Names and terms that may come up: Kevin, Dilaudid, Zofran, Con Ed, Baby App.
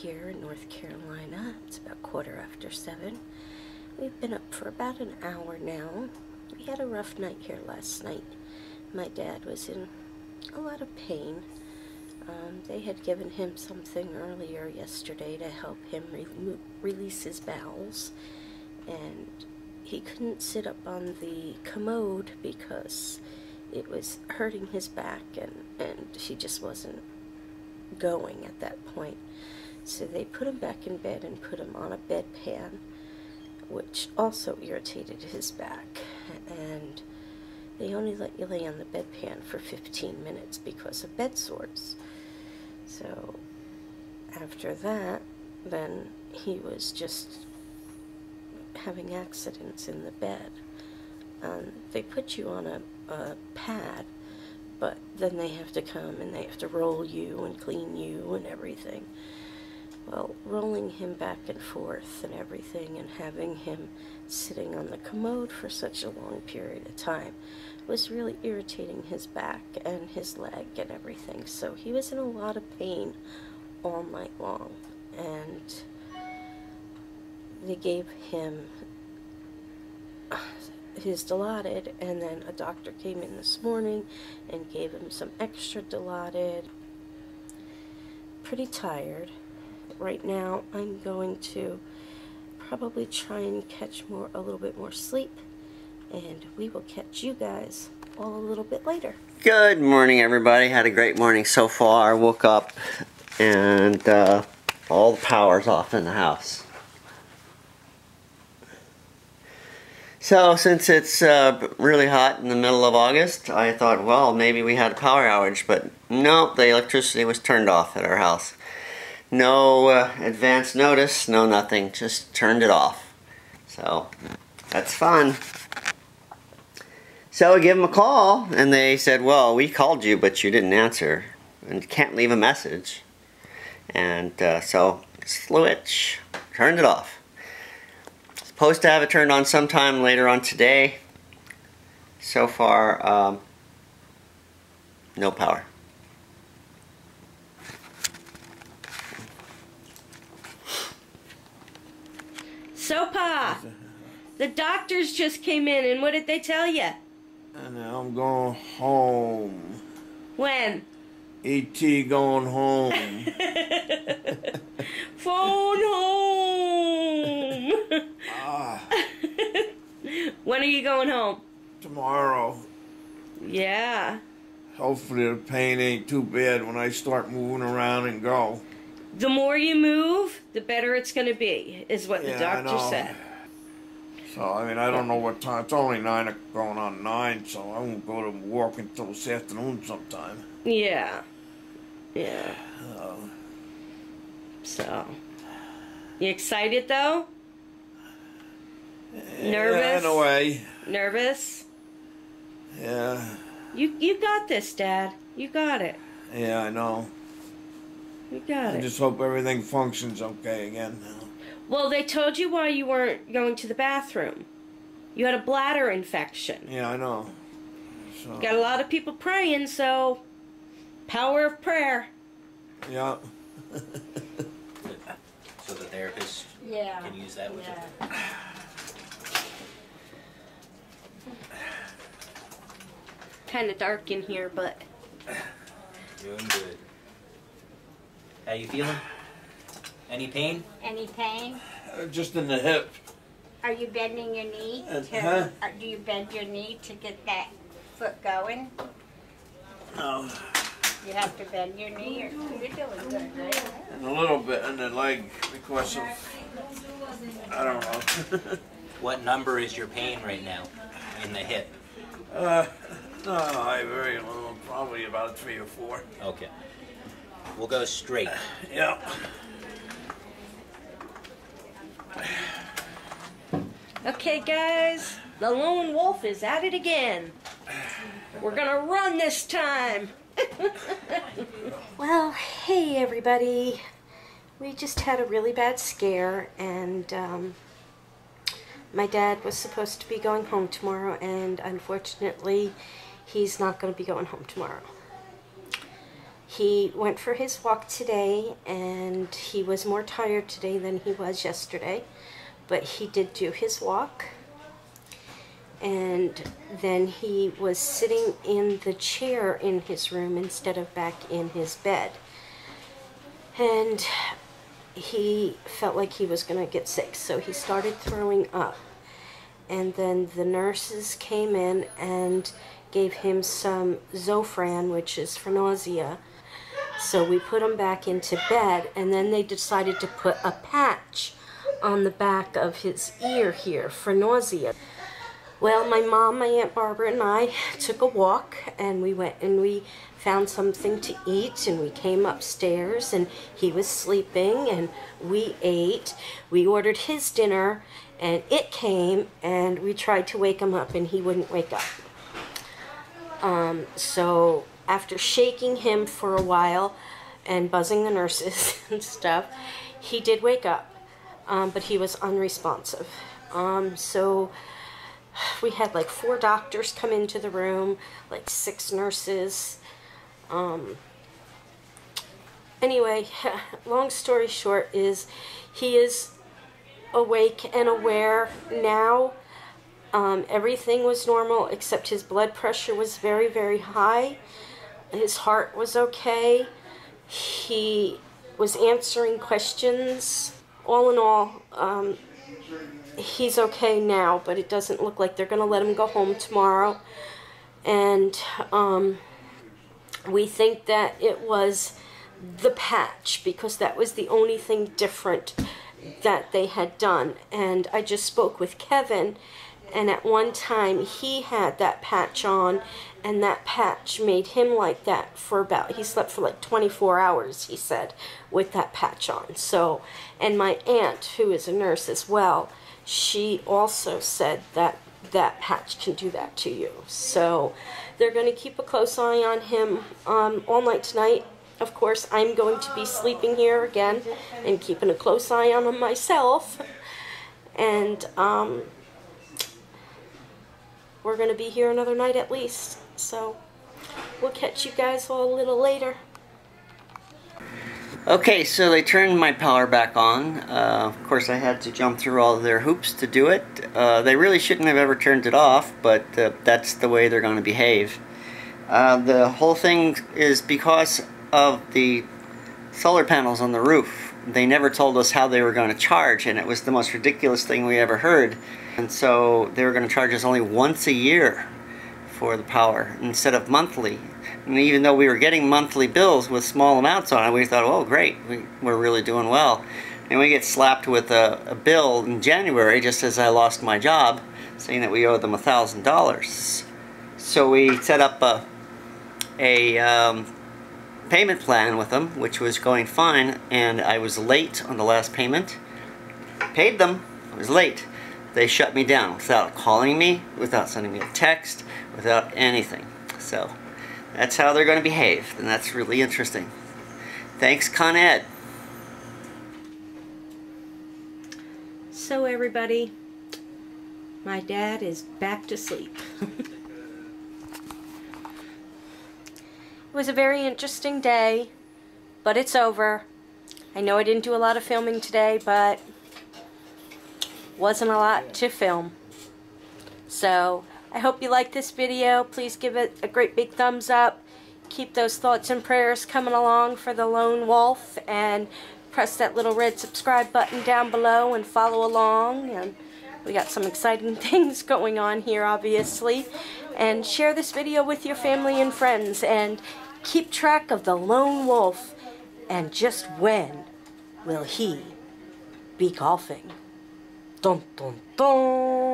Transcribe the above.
Here in North Carolina. It's about 7:15. We've been up for about an hour now. We had a rough night here last night. My dad was in a lot of pain. They had given him something earlier yesterday to help him release his bowels, and he couldn't sit up on the commode because it was hurting his back, and he just wasn't going at that point. So they put him back in bed and put him on a bedpan, which also irritated his back. And they only let you lay on the bedpan for 15 minutes because of bed sores. So after that, then he was just having accidents in the bed. They put you on a pad, but then they have to come and they have to roll you and clean you and everything. Well, rolling him back and forth and everything and having him sitting on the commode for such a long period of time was really irritating his back and his leg and everything. So he was in a lot of pain all night long, and they gave him his Dilaudid, and then a doctor came in this morning and gave him some extra Dilaudid. Pretty tired. Right now I'm going to probably try and catch a little bit more sleep, and we will catch you guys all a little bit later. Good morning, everybody. Had a great morning so far. I woke up and all the power's off in the house. So since it's really hot in the middle of August, I thought, well, maybe we had a power outage, but nope, the electricity was turned off at our house. No advance notice, no nothing, just turned it off. So that's fun. So I gave them a call and they said, well, we called you but you didn't answer and can't leave a message. And so switch, turned it off. Supposed to have it turned on sometime later on today. So far, no power. So, Pa, the doctors just came in, and what did they tell you? And I'm going home. When? E.T. going home. Phone home. When are you going home? Tomorrow. Yeah. Hopefully the pain ain't too bad when I start moving around and go. The more you move, the better it's going to be, is what the doctor said. So, I mean, I don't know what time. It's only 9, going on 9, so I won't go to work until this afternoon sometime. Yeah. Yeah. So, you excited, though? Nervous? In a way. Nervous? Yeah. You got this, Dad. You got it. Yeah, I know. You got it. I just hope everything functions okay again now. Well, they told you why you weren't going to the bathroom. You had a bladder infection. Yeah, I know. So. Got a lot of people praying, so power of prayer. Yeah. So the therapist can use that with you. Kind of dark in here, but... Doing good. How you feeling? Any pain? Any pain? Just in the hip. Are you bending your knee? Do you bend your knee to get that foot going? No. You have to bend your knee, or you're doing good, right? And a little bit in the leg because of, I don't know. What number is your pain right now in the hip? No, I very little, probably about 3 or 4. Okay. We'll go straight. Yep. Okay, guys. The lone wolf is at it again. We're gonna run this time. Well, hey everybody. We just had a really bad scare, and my dad was supposed to be going home tomorrow, and unfortunately he's not going to be going home tomorrow. He went for his walk today, and he was more tired today than he was yesterday, but he did do his walk. And then he was sitting in the chair in his room instead of back in his bed. And he felt like he was going to get sick, so he started throwing up. And then the nurses came in and gave him some Zofran, which is for nausea. So we put him back into bed, and then they decided to put a patch on the back of his ear here for nausea. Well, my mom, my Aunt Barbara, and I took a walk, and we went and we found something to eat, and we came upstairs, and he was sleeping, and we ate. We ordered his dinner, and it came, and we tried to wake him up, and he wouldn't wake up. So after shaking him for a while and buzzing the nurses and stuff, he did wake up, but he was unresponsive. So we had like 4 doctors come into the room, like 6 nurses. Anyway, long story short is he is awake and aware now. Everything was normal except his blood pressure was very, very high. His heart was okay. He was answering questions. All in all, he's okay now, but it doesn't look like they're going to let him go home tomorrow. And we think that it was the patch, because that was the only thing different that they had done. And I just spoke with Kevin, and at one time he had that patch on, and that patch made him like that for about, he slept for like 24 hours, he said, with that patch on. So, and my aunt, who is a nurse as well, she also said that that patch can do that to you. So they're going to keep a close eye on him all night tonight. Of course, I'm going to be sleeping here again and keeping a close eye on him myself. And we're going to be here another night at least. So we'll catch you guys all a little later. Okay, so they turned my power back on. Of course, I had to jump through all of their hoops to do it. They really shouldn't have ever turned it off, but that's the way they're going to behave. The whole thing is because of the solar panels on the roof. They never told us how they were going to charge, and it was the most ridiculous thing we ever heard. And so they were going to charge us only once a year for the power instead of monthly. And even though we were getting monthly bills with small amounts on it, we thought, oh great, we're really doing well. And we get slapped with a bill in January, just as I lost my job, saying that we owe them $1,000. So we set up a payment plan with them, which was going fine, and I was late on the last payment. Paid them, I was late. They shut me down without calling me, without sending me a text, without anything. So that's how they're going to behave, and that's really interesting. Thanks, Con Ed. So everybody, my dad is back to sleep. It was a very interesting day, but it's over. I know I didn't do a lot of filming today, but wasn't a lot to film. So I hope you like this video. Please give it a great big thumbs up. Keep those thoughts and prayers coming along for the lone wolf, and press that little red subscribe button down below and follow along. And we got some exciting things going on here, obviously. And share this video with your family and friends, and keep track of the lone wolf, and just when will he be golfing? Dun, dun, dun.